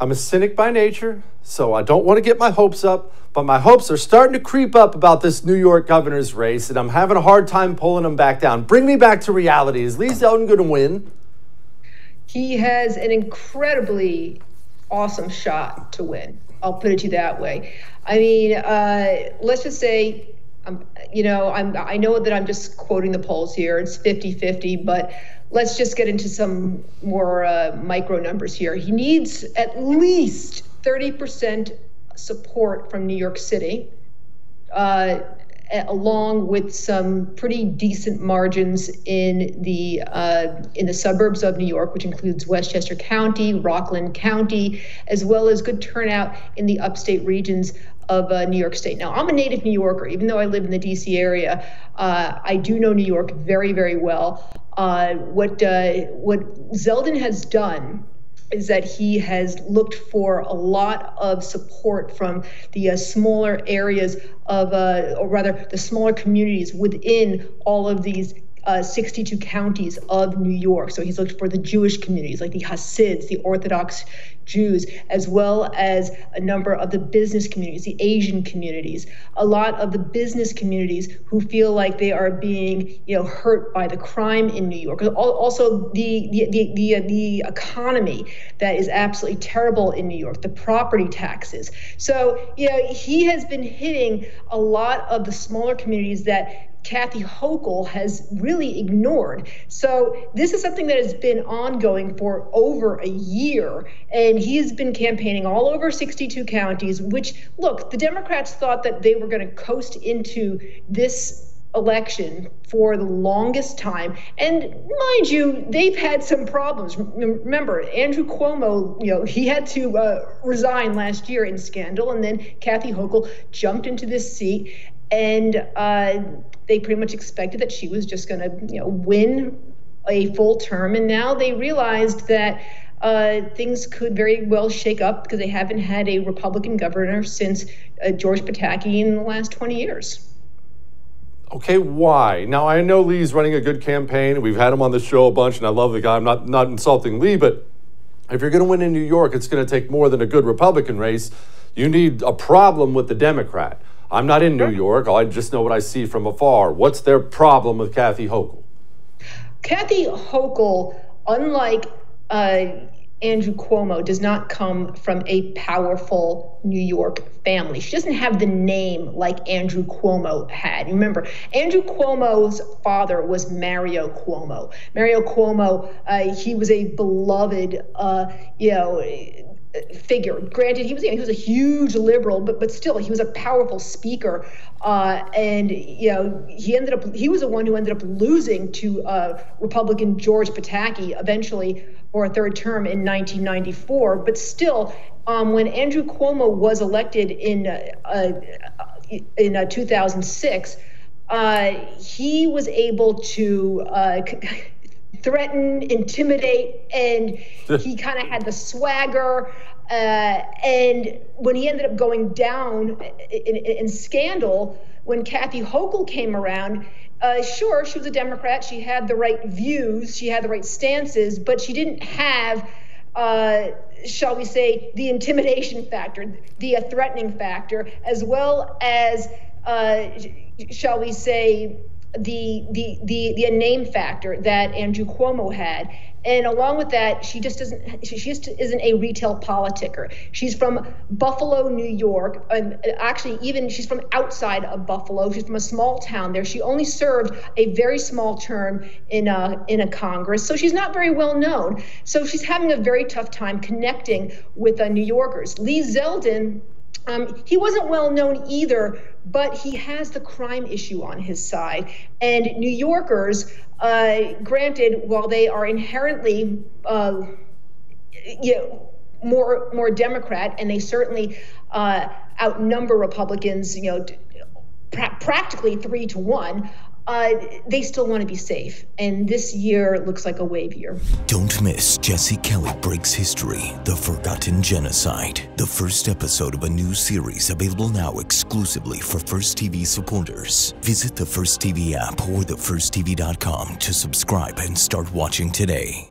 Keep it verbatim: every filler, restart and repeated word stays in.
I'm a cynic by nature, so I don't want to get my hopes up, but my hopes are starting to creep up about this New York governor's race, and I'm having a hard time pulling them back down. Bring me back to reality. Is Lee Zeldin going to win? He has an incredibly awesome shot to win. I'll put it to you that way. I mean, uh, let's just say, um, you know, I'm, I know that I'm just quoting the polls here. It's fifty fifty, but let's just get into some more uh, micro numbers here. He needs at least thirty percent support from New York City, uh, along with some pretty decent margins in the uh, in the suburbs of New York, which includes Westchester County, Rockland County, as well as good turnout in the upstate regions of uh, New York State. Now, I'm a native New Yorker. Even though I live in the D C area, uh, I do know New York very, very well. Uh, what uh, what Zeldin has done is that he has looked for a lot of support from the uh, smaller areas of, uh, or rather the smaller communities within all of these uh, sixty-two counties of New York. So he's looked for the Jewish communities, like the Hasids, the Orthodox Jews, as well as a number of the business communities, the Asian communities, a lot of the business communities who feel like they are being, you know, hurt by the crime in New York. Also, the the the the, the economy that is absolutely terrible in New York, the property taxes. So, you know, he has been hitting a lot of the smaller communities that Kathy Hochul has really ignored. So this is something that has been ongoing for over a year, and he has been campaigning all over sixty-two counties, which, look, the Democrats thought that they were going to coast into this election for the longest time. And mind you, they've had some problems. Remember, Andrew Cuomo, you know, he had to uh, resign last year in scandal, and then Kathy Hochul jumped into this seat, and uh, they pretty much expected that she was just going to, you know, win a full term. And now they realized that uh, things could very well shake up because they haven't had a Republican governor since uh, George Pataki in the last twenty years. Okay, why? Now, I know Lee's running a good campaign. We've had him on the show a bunch, and I love the guy. I'm not, not insulting Lee, but if you're going to win in New York, it's going to take more than a good Republican race. You need a problem with the Democrat. I'm not in New York. I just know what I see from afar. What's their problem with Kathy Hochul? Kathy Hochul, unlike uh, Andrew Cuomo, does not come from a powerful New York family. She doesn't have the name like Andrew Cuomo had. Remember, Andrew Cuomo's father was Mario Cuomo. Mario Cuomo, uh, he was a beloved, uh, you know, figure. Granted, he was, you know, he was a huge liberal, but but still, he was a powerful speaker, uh, and you know he ended up he was the one who ended up losing to uh, Republican George Pataki eventually for a third term in nineteen ninety-four. But still, um, when Andrew Cuomo was elected in uh, uh, in uh, two thousand six, uh, he was able to Uh, threaten, intimidate, and he kind of had the swagger. Uh, and when he ended up going down in, in, in scandal, when Kathy Hochul came around, uh, sure, she was a Democrat. She had the right views. She had the right stances, but she didn't have, uh, shall we say, the intimidation factor, the uh, threatening factor, as well as, uh, shall we say, The, the the the name factor that Andrew Cuomo had. And along with that, she just doesn't she just isn't a retail politicker. She's from Buffalo, New York. Um, actually, even she's from outside of Buffalo. She's from a small town there. She only served a very small term in a in a Congress, so she's not very well known. So she's having a very tough time connecting with uh, New Yorkers. Lee Zeldin, Um, he wasn't well known either, but he has the crime issue on his side. And New Yorkers, uh, granted, while they are inherently uh, you know, more more Democrat, and they certainly uh, outnumber Republicans, you know, pra- practically three to one. Uh, they still want to be safe. And this year looks like a wave year. Don't miss Jesse Kelly Breaks History, The Forgotten Genocide, the first episode of a new series available now exclusively for First T V supporters. Visit the First T V app or the first T V dot com to subscribe and start watching today.